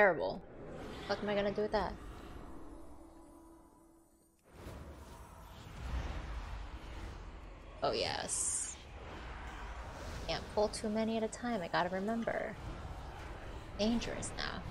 terrible. What am I gonna do with that? Oh yes. Can't pull too many at a time, I gotta remember. Dangerous now.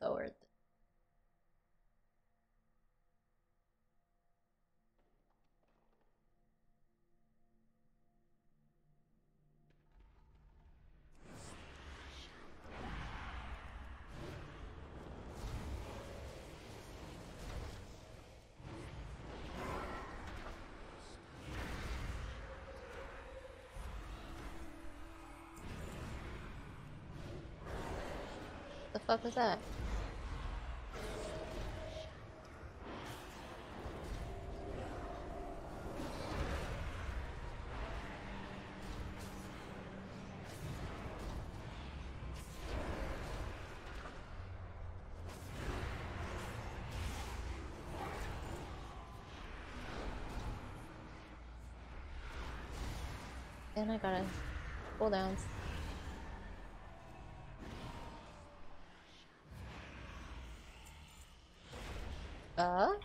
Forward. The fuck was that? And I gotta pull downs. What?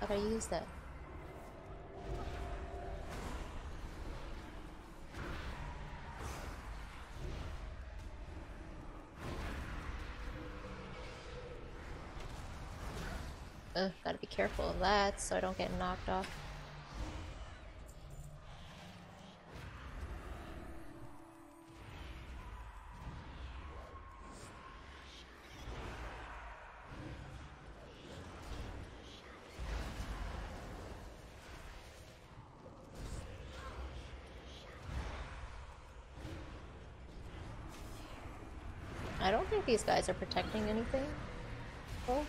How do I use that? Gotta be careful of that so I don't get knocked off. I don't think these guys are protecting anything. Oh.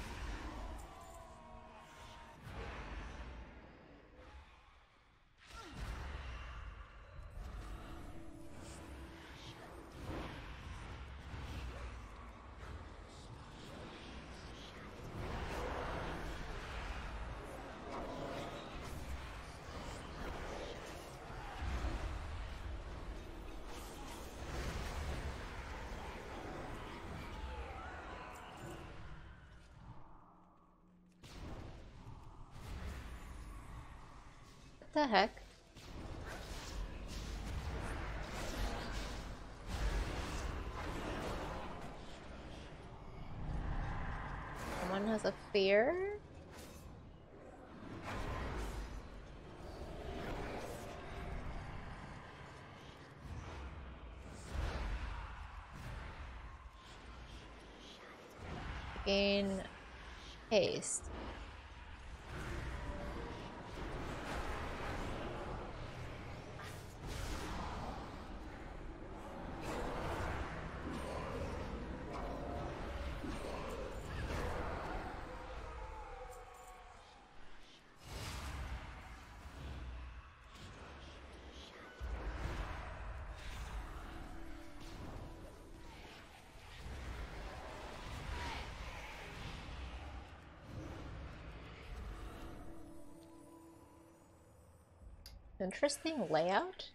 What the heck? Someone has a fear? Gain haste. Interesting layout.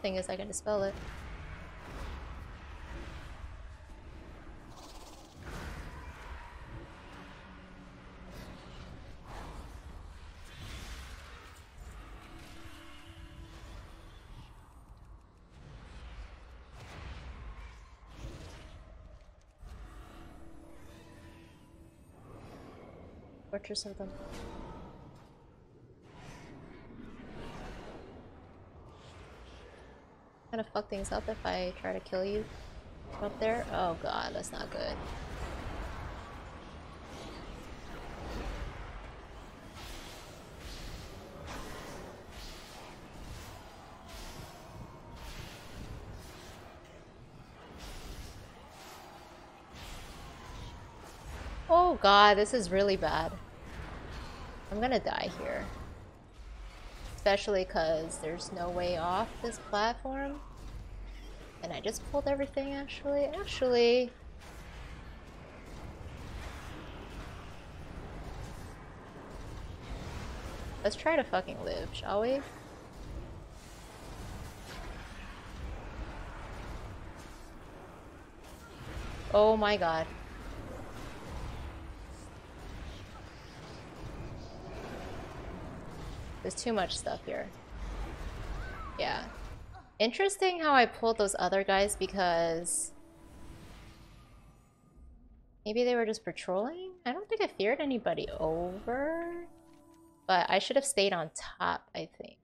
Thing is, I can dispel it. Butchers of them. Kind of fuck things up if I try to kill you up there. Oh god, that's not good. Oh god, this is really bad. I'm gonna die here. Especially because there's no way off this platform. And I just pulled everything actually. Let's try to fucking live, shall we? Oh my god. There's too much stuff here. Yeah. Interesting how I pulled those other guys because... maybe they were just patrolling? I don't think I feared anybody over. But I should have stayed on top, I think.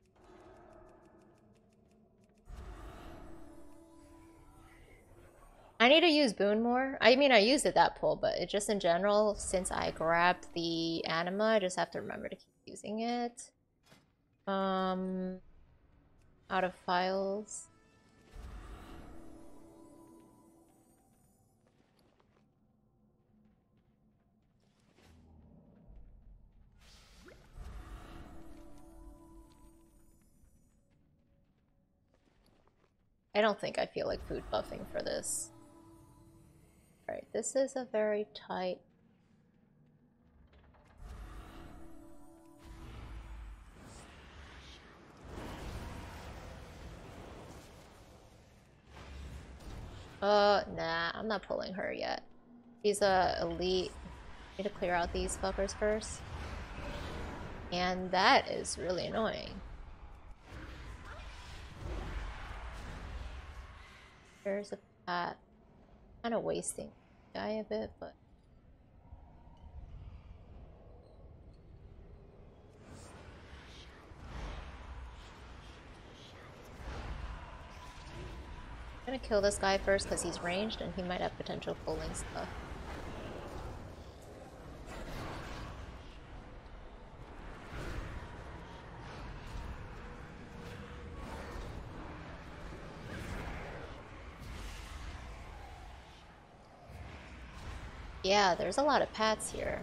I need to use Boon more. I mean, I used it that pull, but it just in general, since I grabbed the anima, I just have to remember to keep using it. Out of files. I don't think I feel like food buffing for this. Alright, this is a very tight... Nah, I'm not pulling her yet. She's elite. Need to clear out these fuckers first. And that is really annoying. There's a pat. Kind of wasting the guy a bit, but... I'm gonna kill this guy first because he's ranged and he might have potential pulling stuff. Yeah, there's a lot of pats here.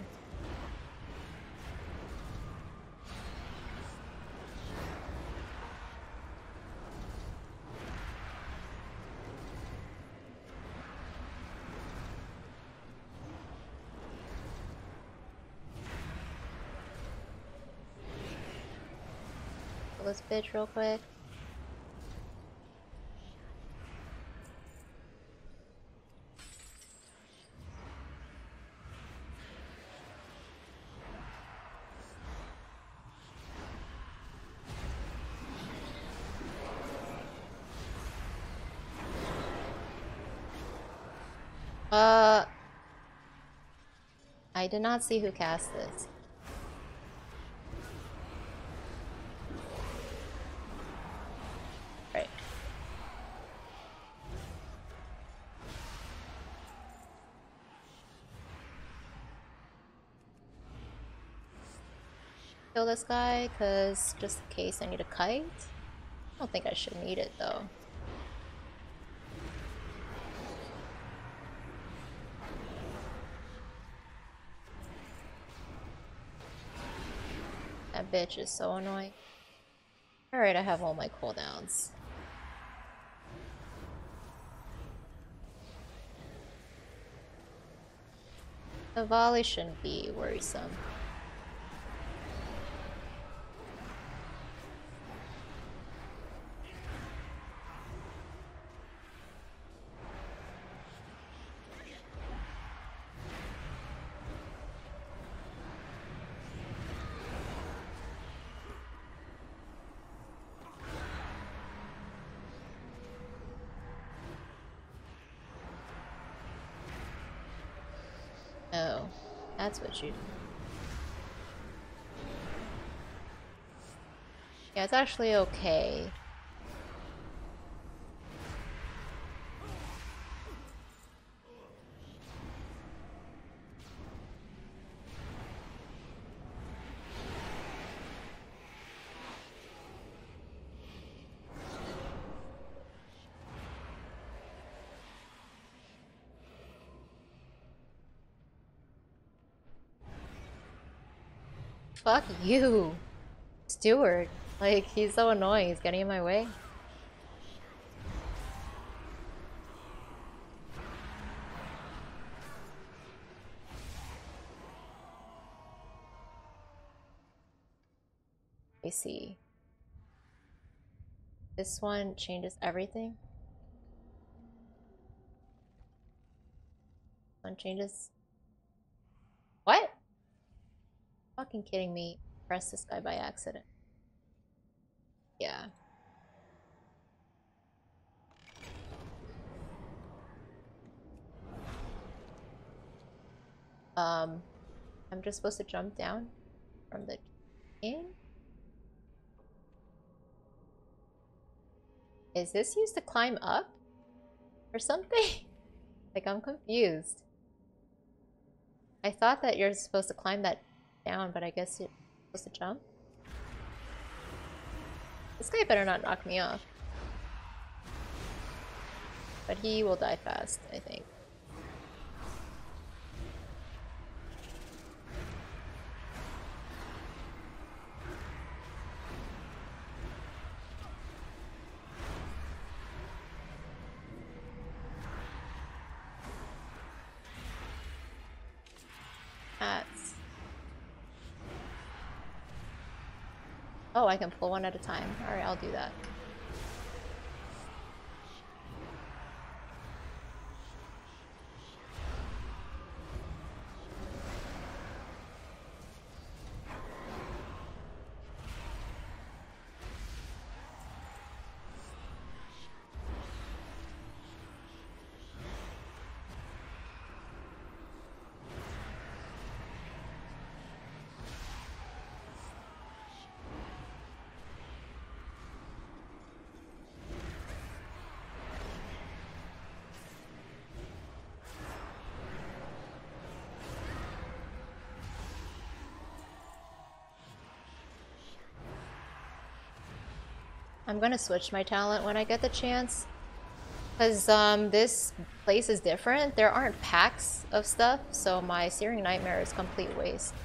This bitch real quick. I did not see who cast this. Kill this guy, cause just in case I need a kite. I don't think I should need it though. That bitch is so annoying. Alright, I have all my cooldowns. The volley shouldn't be worrisome. That's what you do. Yeah, it's actually okay. Fuck you, Steward. Like, he's so annoying. He's getting in my way. I see. This one changes everything. This one changes. What? Fucking kidding me. Press this guy by accident. Yeah. I'm just supposed to jump down from the in. Is this used to climb up or something? Like, I'm confused. I thought that you're supposed to climb that down, but I guess you're supposed to jump. This guy better not knock me off. But he will die fast, I think. Oh, I can pull one at a time. Alright, I'll do that. I'm gonna switch my talent when I get the chance, because this place is different. There aren't packs of stuff, so my Searing Nightmare is complete waste.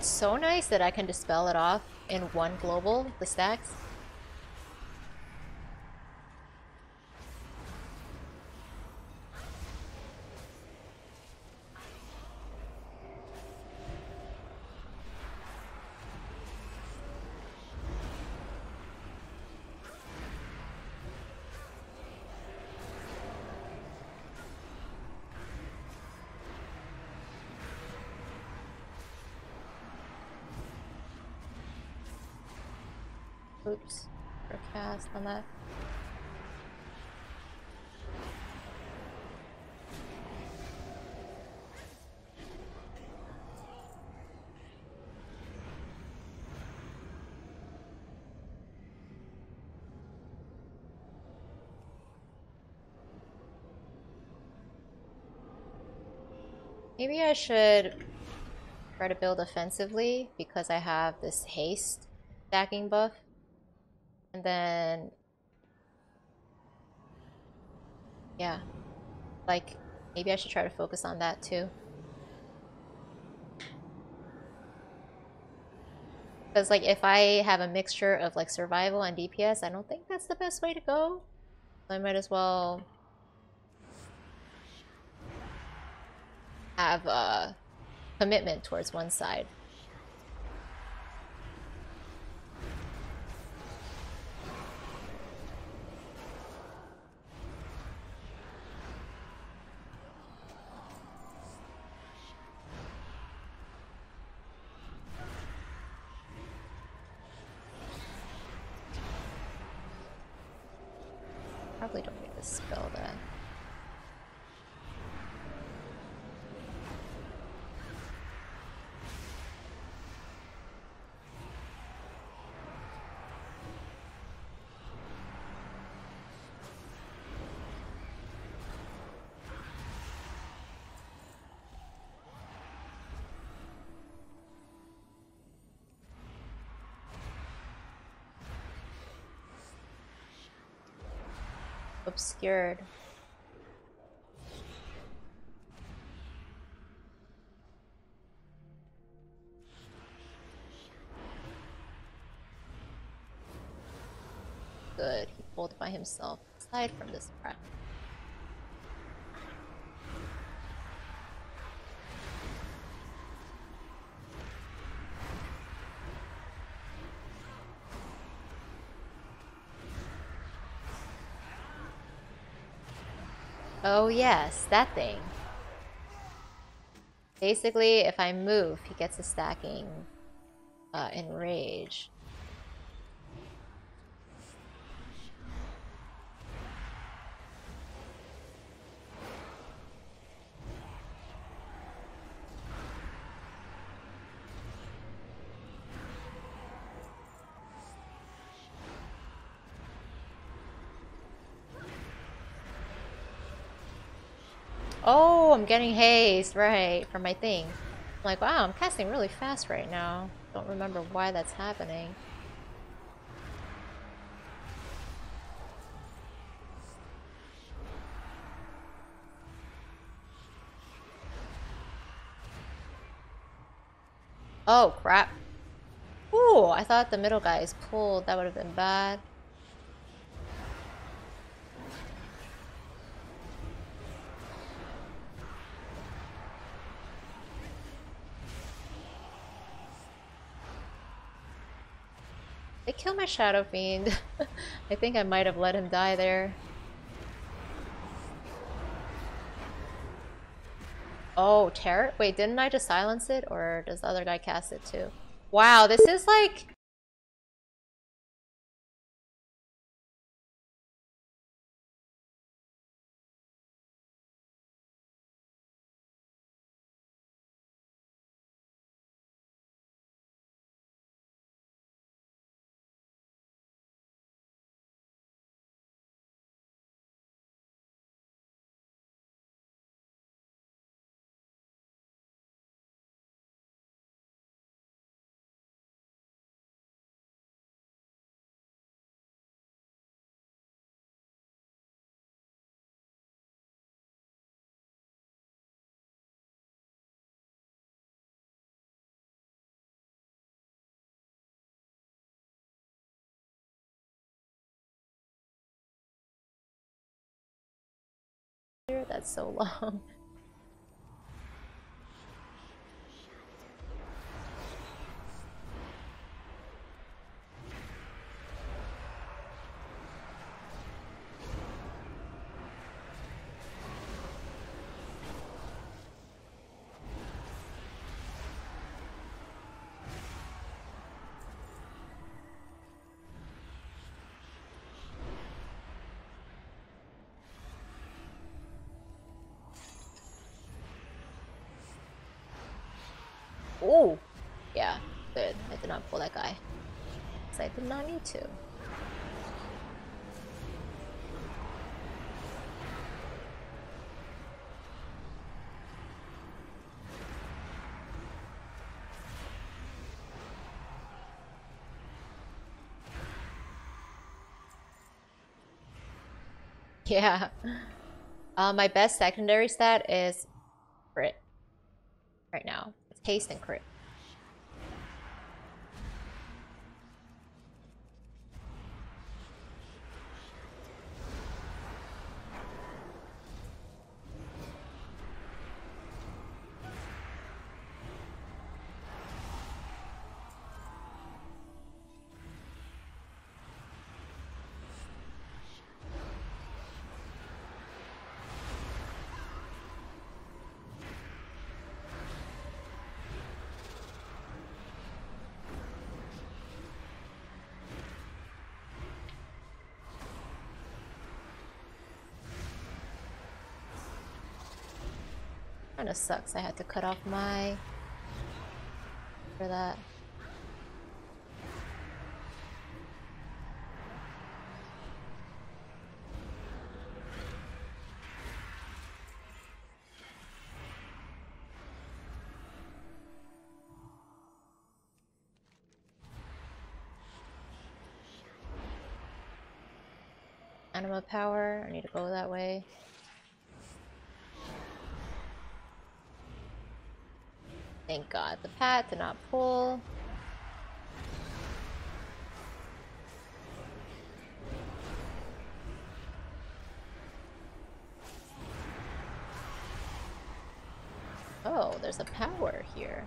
So nice that I can dispel it off in one global, the stacks. Oops, forecast on that. Maybe I should try to build offensively because I have this haste stacking buff. And then, yeah, like, maybe I should try to focus on that too. Because, like, if I have a mixture of, like, survival and DPS, I don't think that's the best way to go. So I might as well have a commitment towards one side. this building. Obscured. Good, he pulled by himself aside from this prep. Oh yes, that thing. Basically, if I move, he gets a stacking enrage. Oh, I'm getting haste, right, from my thing. I'm like, wow, I'm casting really fast right now. Don't remember why that's happening. Oh, crap. Ooh, I thought the middle guy is pulled. That would have been bad. Kill my Shadow Fiend. I think I might have let him die there. Oh, Terror? Wait, didn't I just silence it? Or does the other guy cast it too? Wow, this is like... That's so long. Oh, yeah, good. I did not pull that guy. Because I did not need to. Yeah. My best secondary stat is crit right now. Haste and crit. Kind of sucks I had to cut off my... for that. Anima power, I need to go that way. Thank God, the path did not pull. Oh, there's a power here.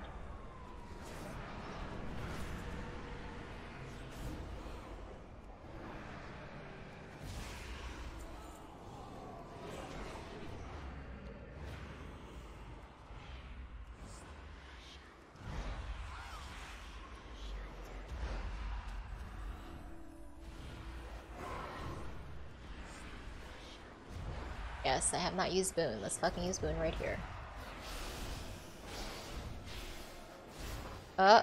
Yes, I have not used Boon. Let's fucking use Boon right here. Oh.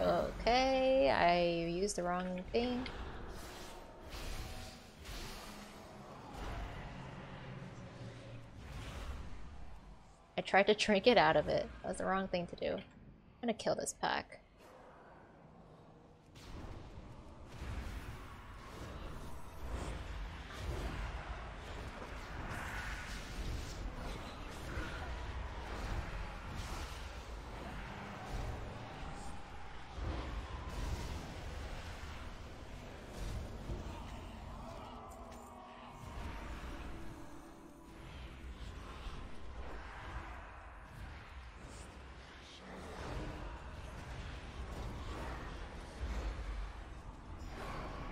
Okay, I used the wrong thing. I tried to drink it out of it. That was the wrong thing to do. I'm gonna kill this pack.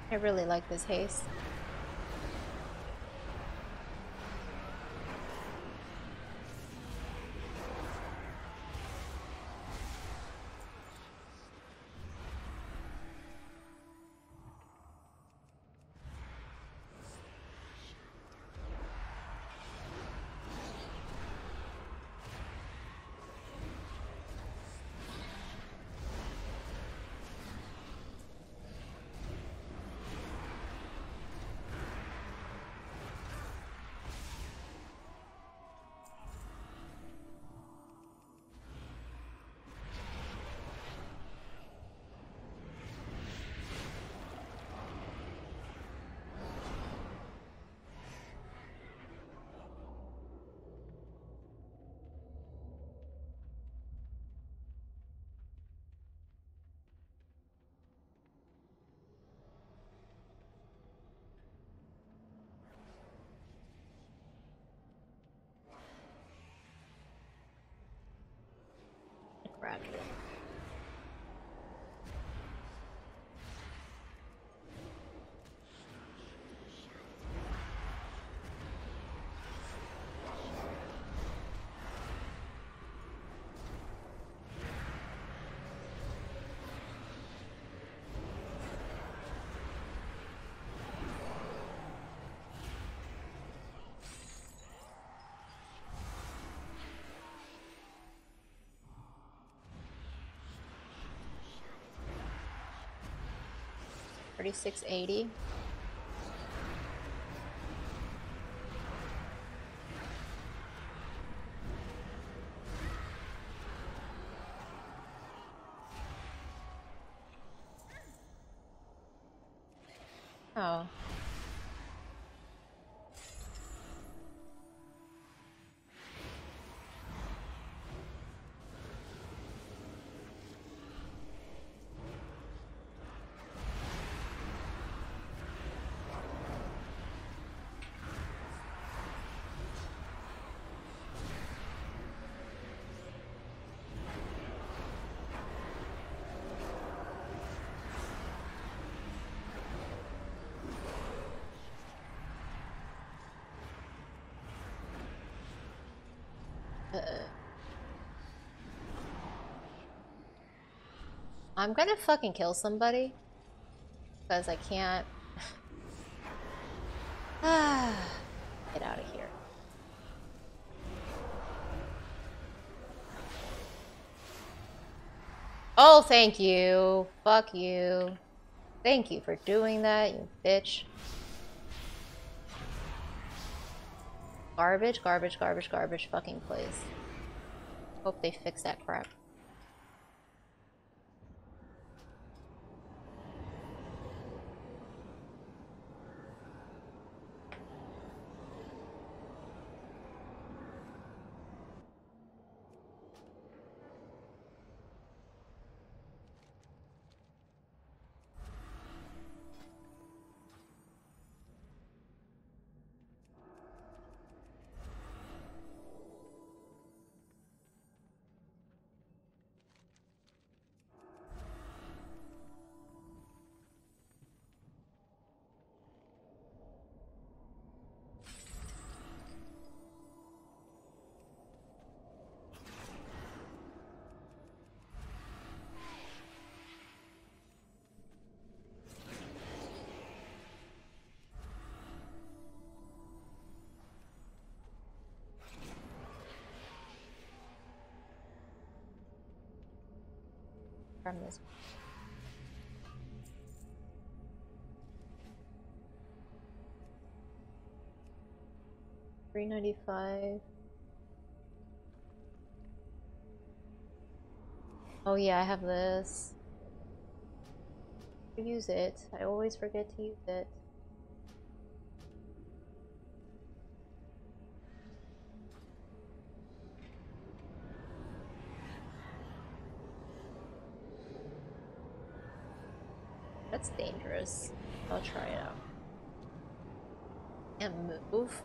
I really like this haste. $36.80. Oh. I'm gonna fucking kill somebody because I can't get out of here. Oh, thank you. Fuck you. Thank you for doing that, you bitch. Garbage, garbage, garbage, garbage fucking place. Hope they fix that crap. From this. $3.95. Oh yeah, I have this. I use it. I always forget to use it. That's dangerous. I'll try it out. And move.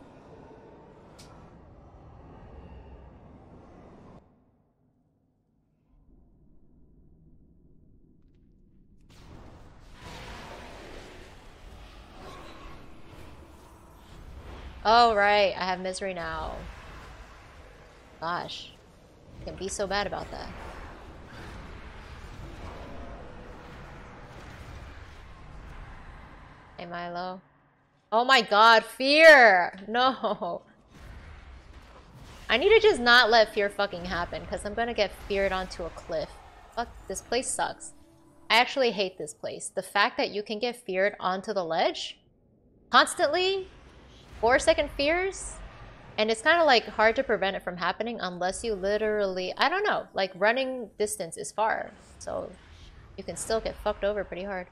Oh right, I have misery now. Gosh. I can be so bad about that. Milo. Oh my god, fear! No! I need to just not let fear fucking happen, because I'm gonna get feared onto a cliff. Fuck, this place sucks. I actually hate this place. The fact that you can get feared onto the ledge constantly, 4 second fears, and it's kind of like hard to prevent it from happening unless you literally, I don't know, like running distance is far, so you can still get fucked over pretty hard.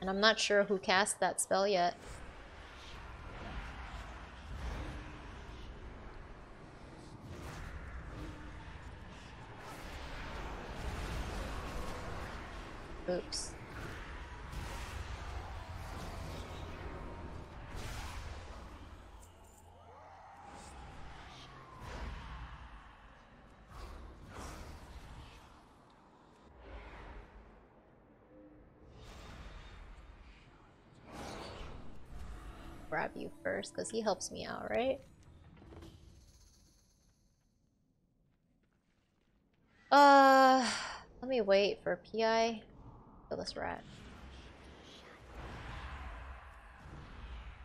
And I'm not sure who cast that spell yet. Oops. Grab you first, because he helps me out, right? Let me wait for PI. Kill this rat.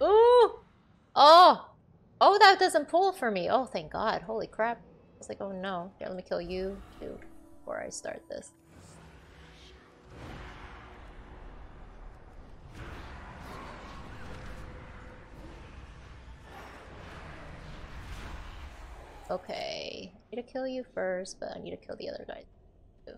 Ooh! Oh! Oh, that doesn't pull for me. Oh, thank god. Holy crap. I was like, oh no. Here, let me kill you too before I start this. Okay, I need to kill you first, but I need to kill the other guy too.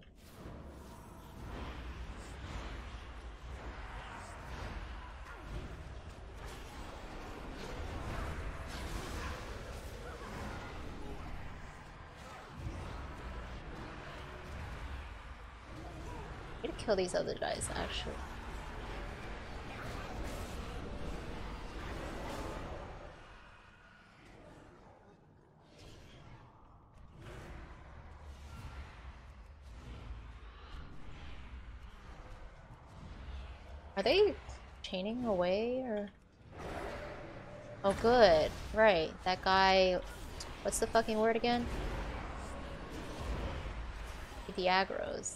I need to kill these other guys actually. Are they chaining away or? Oh good, right, that guy, what's the fucking word again? He with the aggros.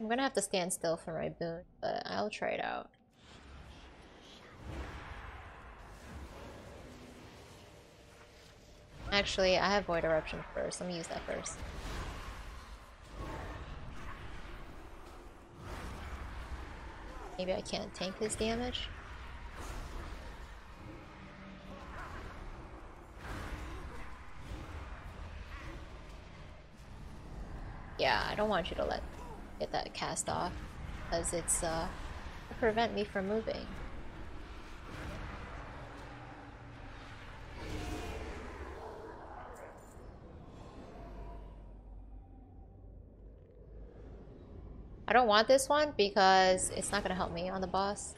I'm gonna have to stand still for my boon, but I'll try it out. Actually, I have Void Eruption first. Let me use that first. Maybe I can't tank his damage. Yeah, I don't want you to let get that cast off, because it's to prevent me from moving. I don't want this one because it's not going to help me on the boss.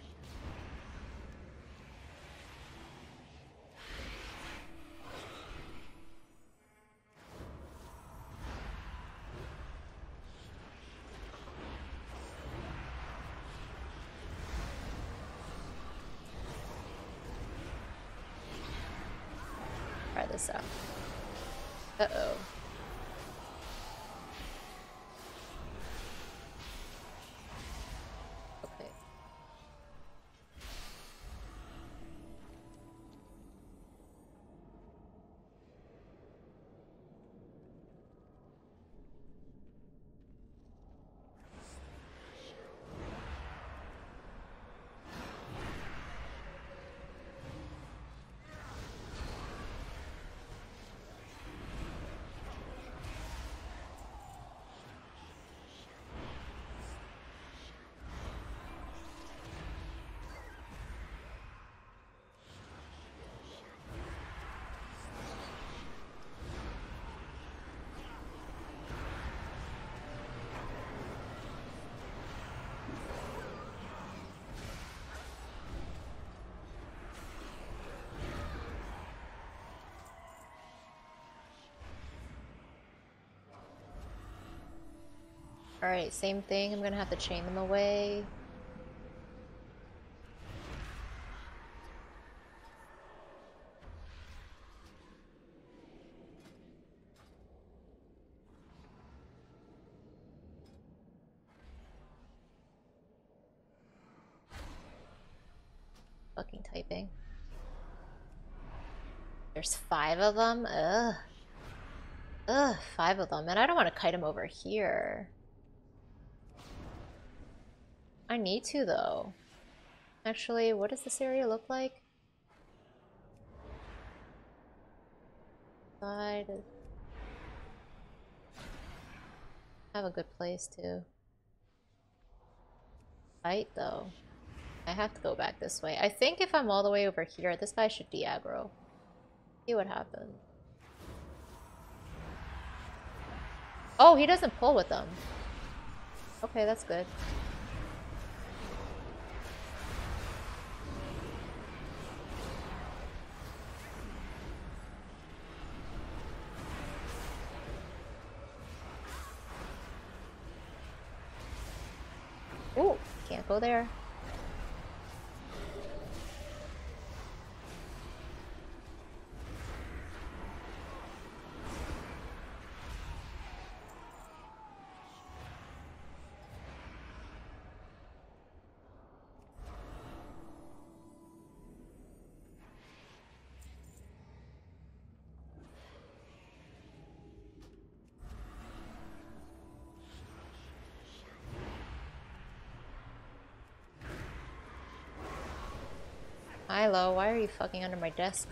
Alright, same thing. I'm gonna have to chain them away. Fucking typing. There's 5 of them? Ugh. Ugh, 5 of them. And I don't want to kite them over here. I need to though. Actually, what does this area look like? I have a good place to fight though. I have to go back this way. I think if I'm all the way over here, this guy should de-aggro. See what happens. Oh, he doesn't pull with them. Okay, that's good. Go there. Milo, why are you fucking under my desk?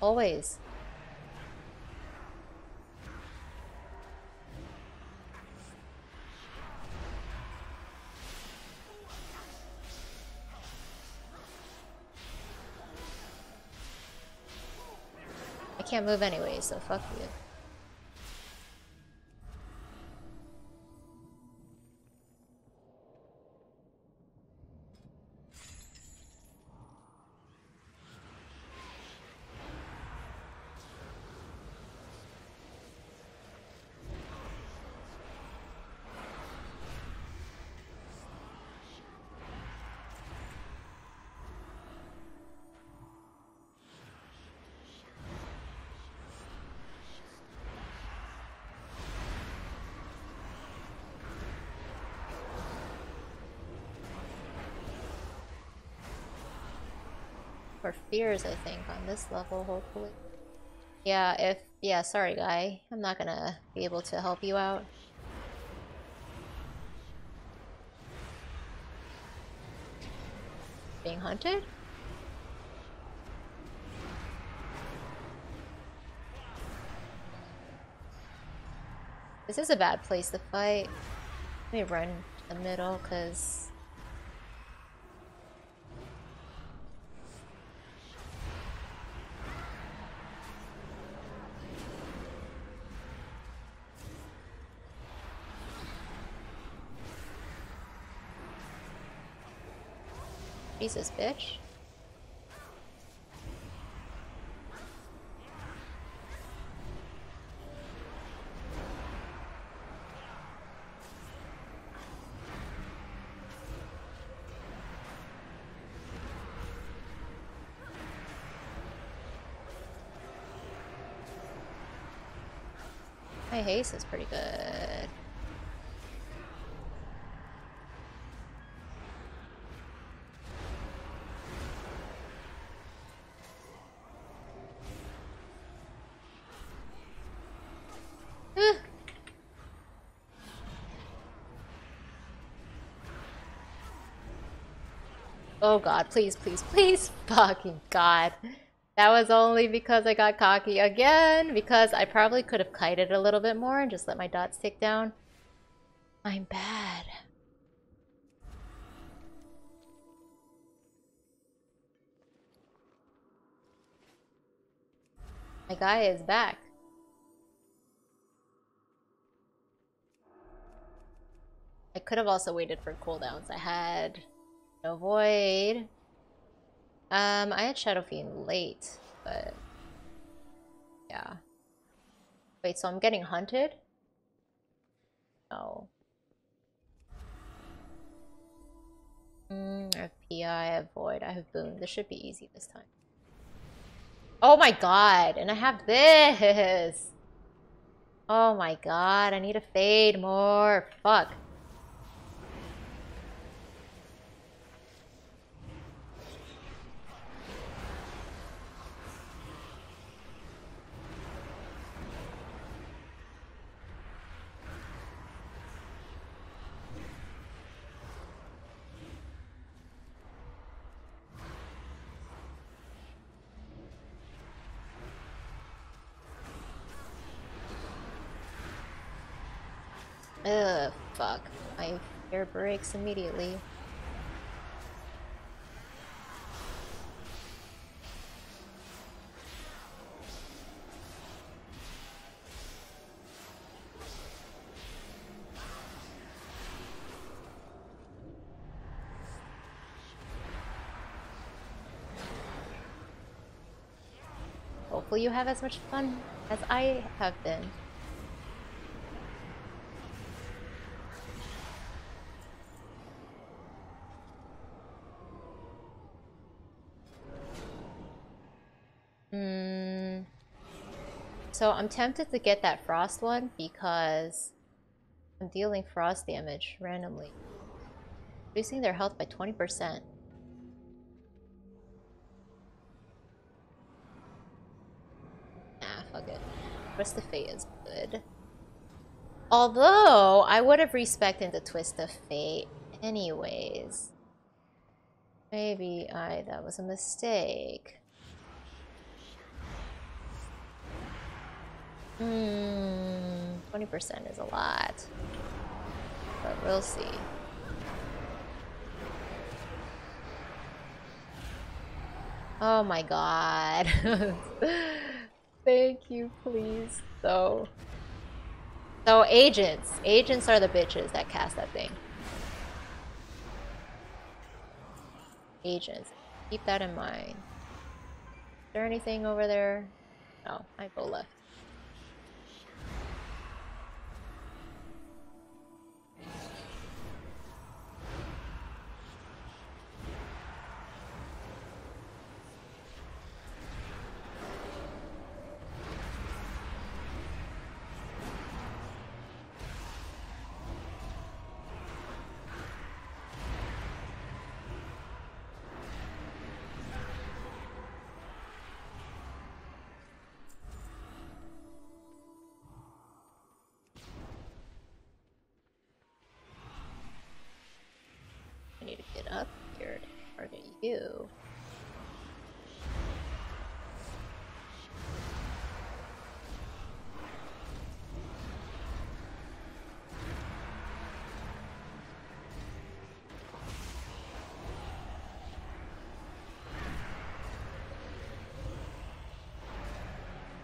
Always. I can't move anyway, so fuck you. her fears, I think, on this level, hopefully. Yeah, yeah, sorry, guy. I'm not gonna be able to help you out. Being hunted? This is a bad place to fight. Let me run to the middle, because... Jesus, bitch. My haste is pretty good. Oh god, please, please, please, fucking god. That was only because I got cocky again, because I probably could have kited a little bit more and just let my dots tick down. I'm bad. My guy is back. I could have also waited for cooldowns. I had... Void. I had Shadow Fiend late, but yeah. Wait, so I'm getting hunted? No. I have PI, I have Void, I have Boon. This should be easy this time. Oh my god, and I have this! Oh my god, I need to fade more. Fuck. Ugh, fuck. My air breaks immediately. Hopefully you have as much fun as I have been. So I'm tempted to get that frost one because I'm dealing frost damage randomly, reducing their health by 20%. Nah, fuck it. Twist of Fate is good. Although, I would have respected the Twist of Fate anyways. Maybe that was a mistake. Hmm, 20% is a lot, but we'll see. Oh my god. Thank you, please. So agents are the bitches that cast that thing. Agents, keep that in mind. Is there anything over there? No, I go left. it up, Beard. Target you.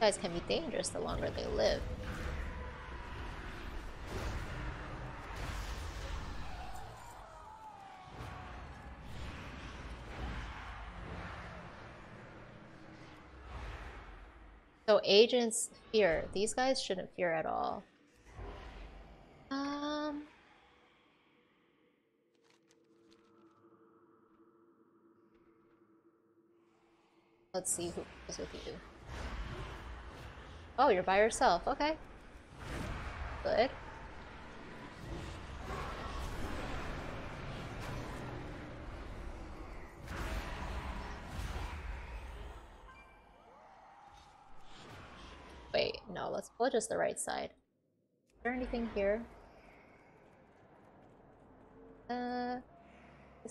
Guys can be dangerous the longer they live. So agents fear. These guys shouldn't fear at all. Let's see who is with you. Oh, you're by yourself. Okay. Good. Wait, no, let's pull just the right side. Is there anything here? This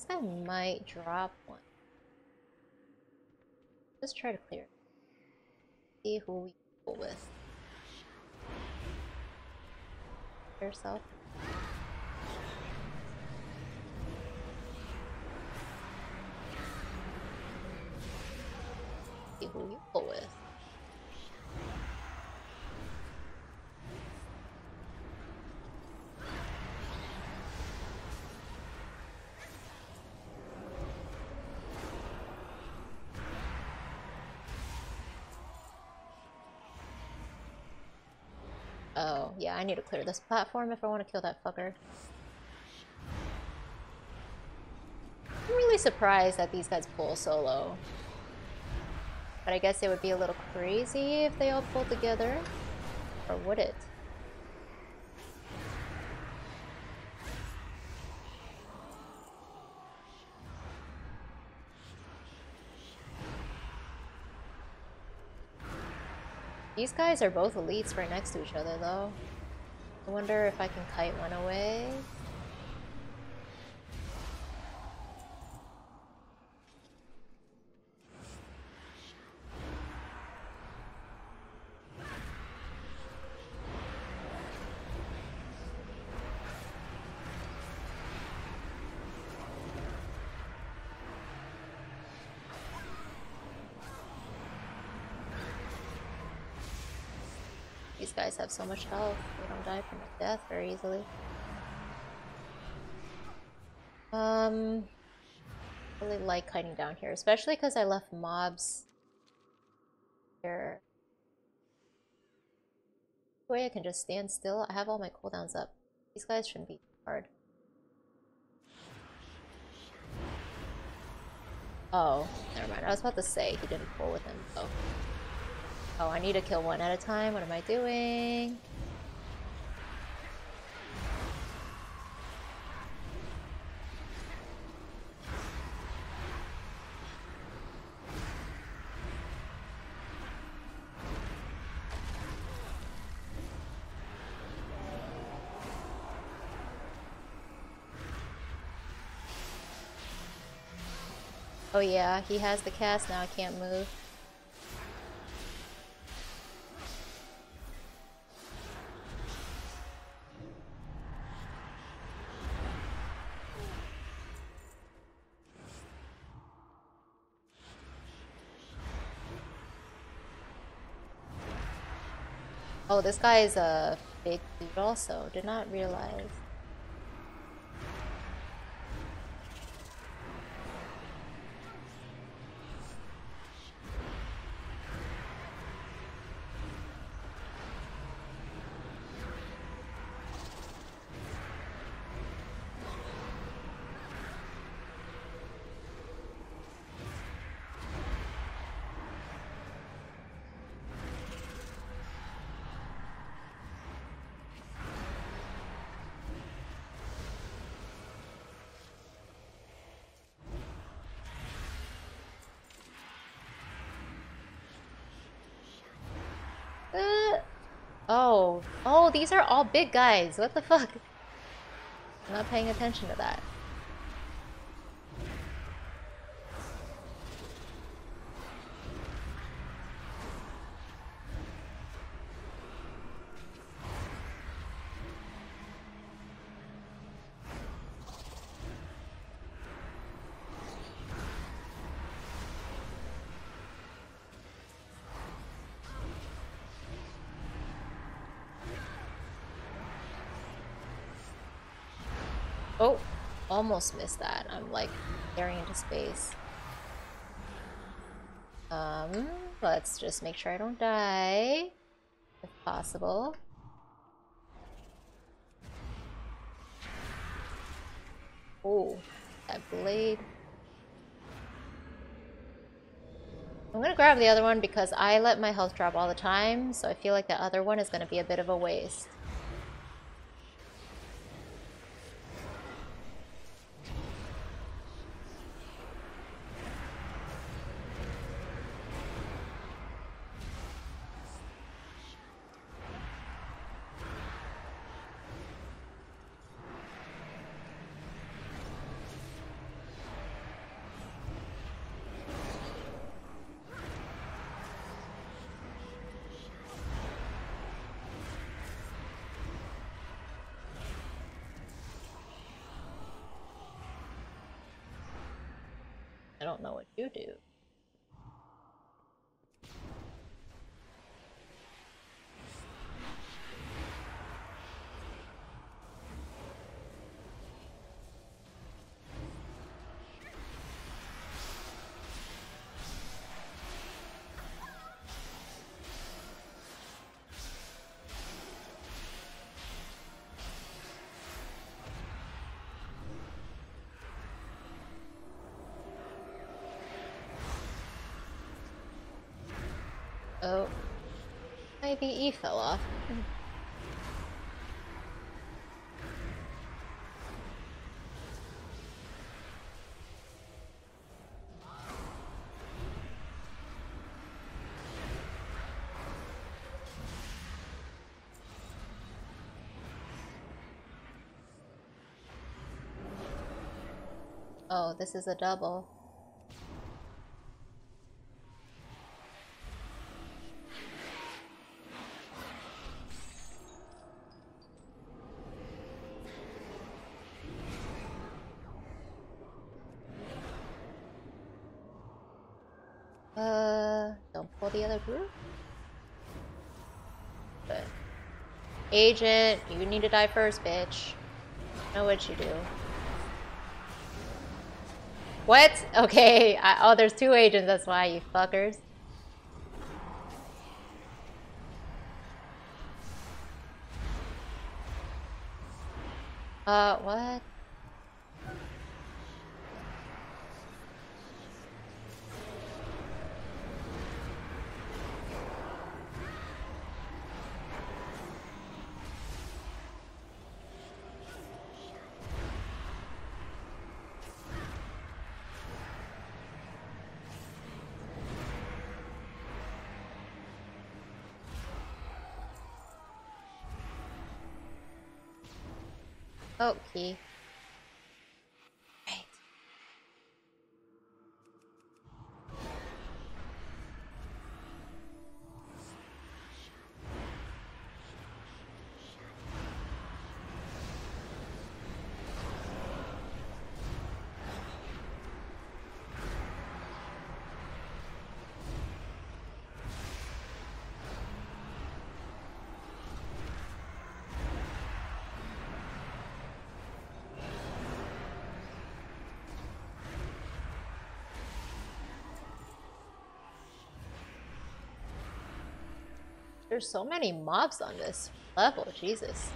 guy might drop one. Let's try to clear it. See who we pull with. Yourself. See who we pull with. Oh, yeah, I need to clear this platform if I want to kill that fucker. I'm really surprised that these guys pull solo. But I guess it would be a little crazy if they all pulled together. Or would it? These guys are both elites right next to each other, though. I wonder if I can kite one away. These guys have so much health, they don't die from death very easily. I really like hiding down here, especially because I left mobs here. This way I can just stand still. I have all my cooldowns up. These guys shouldn't be hard. Oh, never mind. I was about to say he didn't pull with him. Oh. Oh, I need to kill one at a time. What am I doing? Oh yeah, he has the cast now. I can't move. Oh, this guy is a big dude also. Did not realize. Oh, oh, these are all big guys. What the fuck? I'm not paying attention to that. Oh, almost missed that. I'm like staring into space. Let's just make sure I don't die, if possible. Oh, that blade. I'm gonna grab the other one because I let my health drop all the time, so I feel like the other one is gonna be a bit of a waste. I don't know what you do. Oh, my BE fell off. Oh, this is a double. Don't pull the other group. But Agent, you need to die first, bitch. Know what you do. What? Okay. Oh, there's two agents. That's why, you fuckers. What? Oh, key. Right. There's so many mobs on this level, Jesus.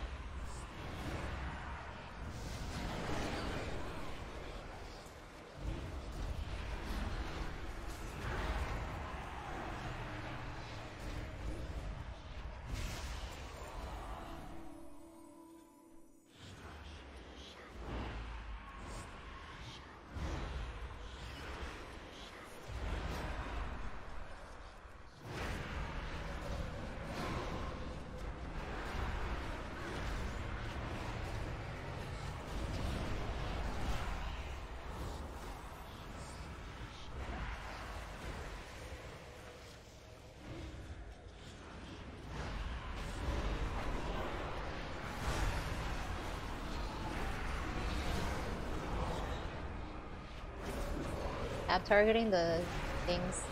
Targeting the things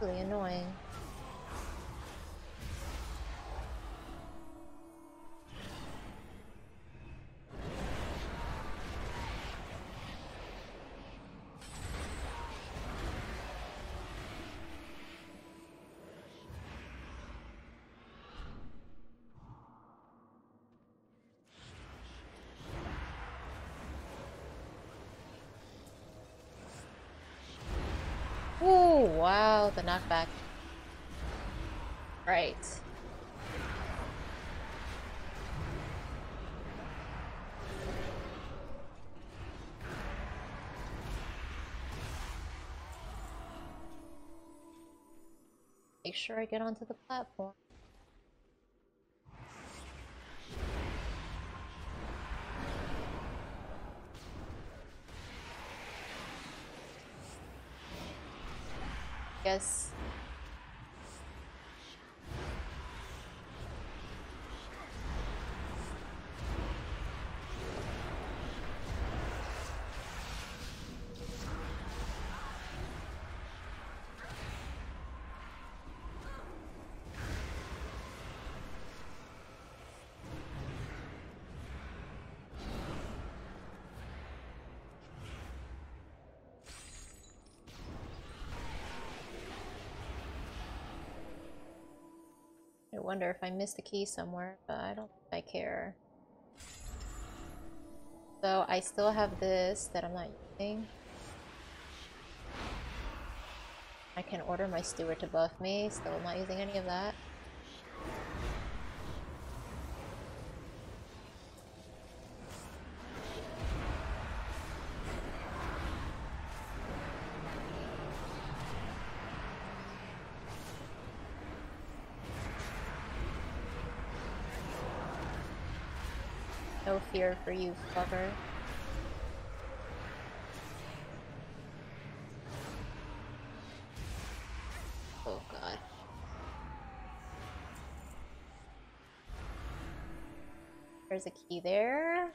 really annoying. Oh wow, the knockback. Right. Make sure I get onto the platform. Yes. I wonder if I missed a key somewhere, but I don't think I care. So I still have this that I'm not using. I can order my steward to buff me, still not using any of that. No fear for you, fucker. Oh god. There's a key there.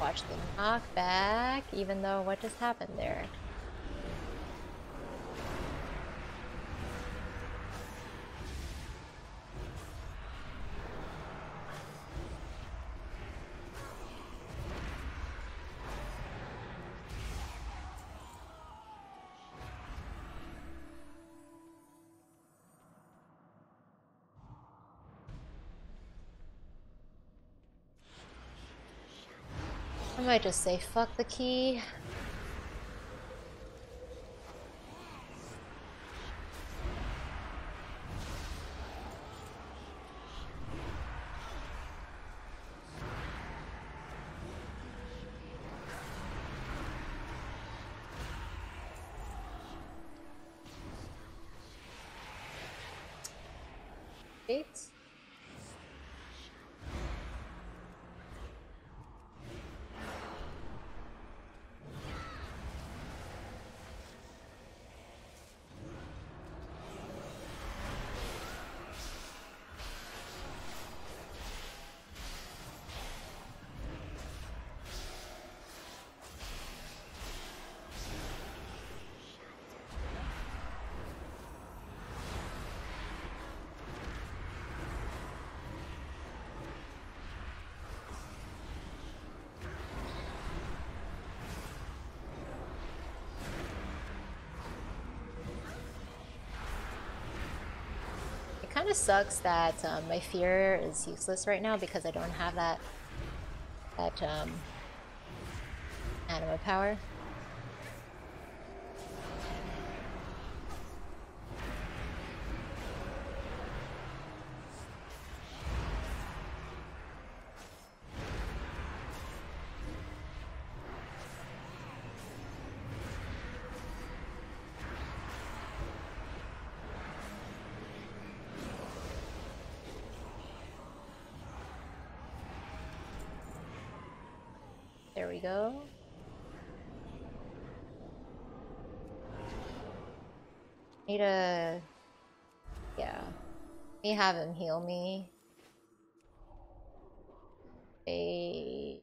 Watch the knockback, even though what just happened there? I might just say fuck the key. Eight. Kind of sucks that my fear is useless right now because I don't have that anima power. There we go. Need a... yeah. Let me have him heal me. A...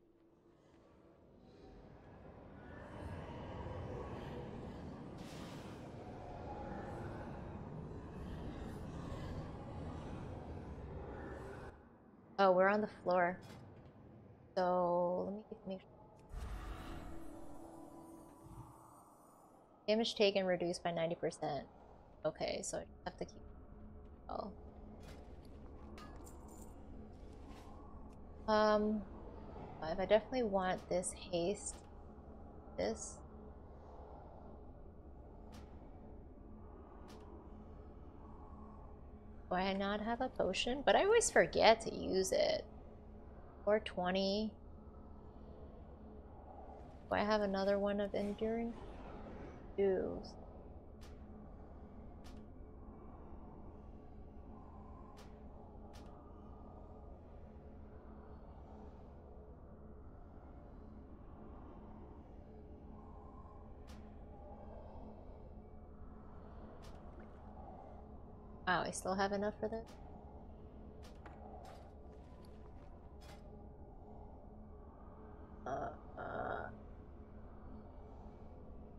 oh, we're on the floor. So, let me make sure. Damage taken reduced by 90%. Okay, so I just have to keep. Oh. 5. I definitely want this haste. This. Do I not have a potion? But I always forget to use it. 420. Do I have another one of enduring? Do. Wow, I still have enough for this.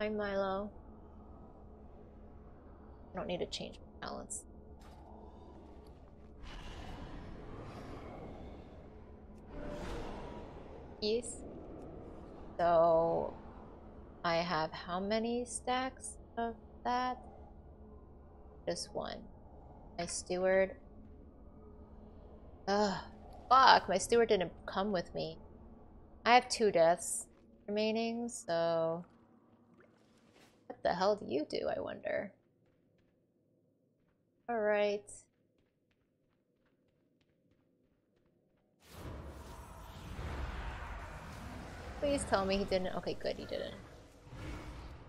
I'm Milo. I don't need to change my balance. Yes. So I have how many stacks of that? Just one. My steward. Ugh, fuck, my steward didn't come with me. I have 2 deaths remaining, so... What the hell do you do, I wonder? Alright. Please tell me he didn't. Okay, good, he didn't.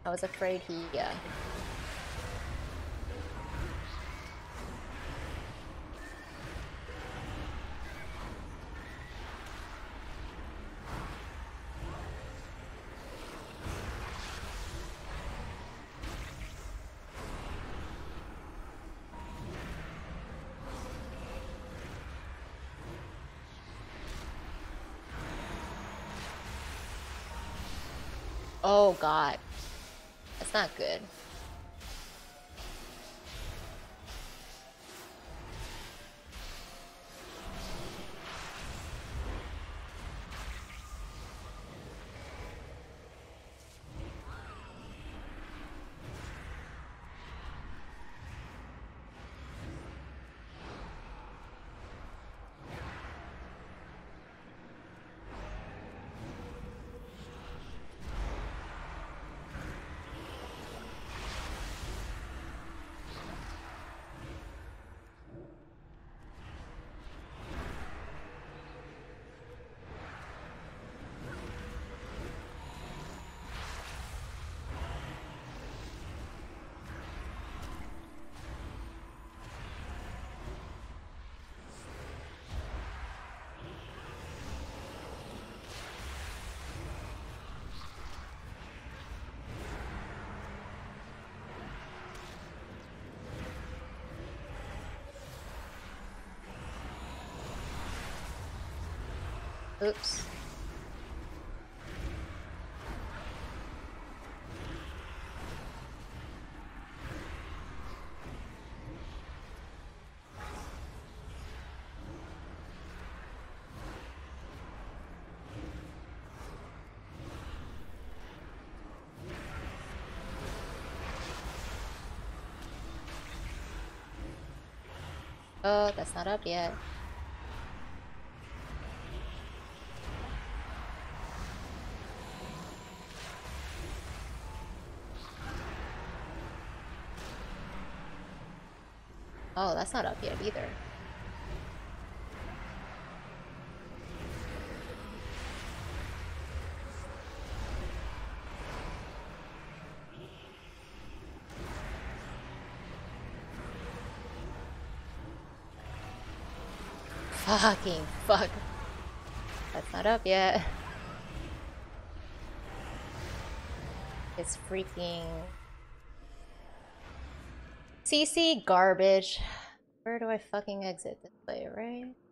I was afraid he, yeah. Oh god, that's not good. Oops. Oh, that's not up yet. Oh, that's not up yet either. Fucking fuck. That's not up yet. It's freaking... CC garbage. Where do I fucking exit this way, right?